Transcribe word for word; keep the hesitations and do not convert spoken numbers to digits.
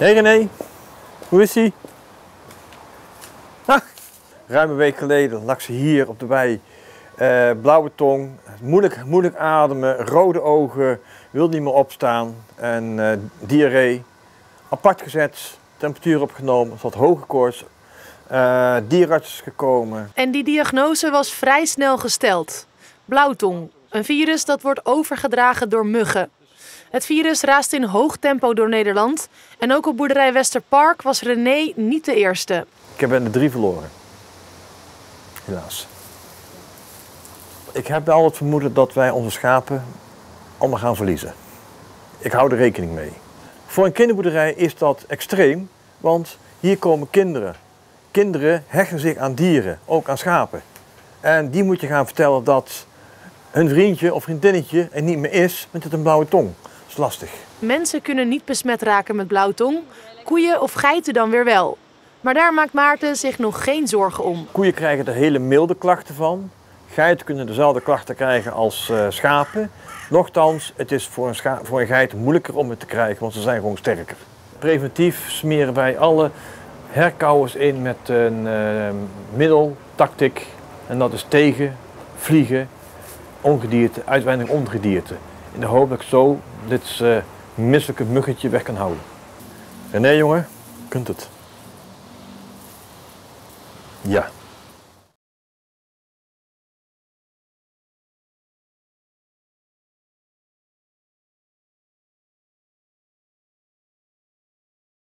Hey René, hoe is ie? Ah, ruim een week geleden lag ze hier op de wei. Uh, blauwe tong, moeilijk, moeilijk ademen, rode ogen, wilde niet meer opstaan en uh, diarree. Apart gezet, temperatuur opgenomen, ze had hoge koorts, uh, dierenarts is gekomen. En die diagnose was vrij snel gesteld. Blauwtong, een virus dat wordt overgedragen door muggen. Het virus raast in hoog tempo door Nederland en ook op boerderij Westerpark was René niet de eerste. Ik heb er drie verloren, helaas. Ik heb wel het vermoeden dat wij onze schapen allemaal gaan verliezen. Ik hou er rekening mee. Voor een kinderboerderij is dat extreem, want hier komen kinderen. Kinderen hechten zich aan dieren, ook aan schapen. En die moet je gaan vertellen dat hun vriendje of vriendinnetje er niet meer is, want het een blauwe tong. Dat is lastig. Mensen kunnen niet besmet raken met blauwtong, koeien of geiten dan weer wel. Maar daar maakt Maarten zich nog geen zorgen om. Koeien krijgen er hele milde klachten van. Geiten kunnen dezelfde klachten krijgen als uh, schapen. Nochtans, het is voor een, voor een geit moeilijker om het te krijgen, want ze zijn gewoon sterker. Preventief smeren wij alle herkauwers in met een uh, middel, tactiek. En dat is tegen vliegen, ongedierte, uiteindelijk ongedierte. In de hoop dat ik zo dit uh, misselijke muggetje weg kan houden. René, jongen, kunt het. Ja.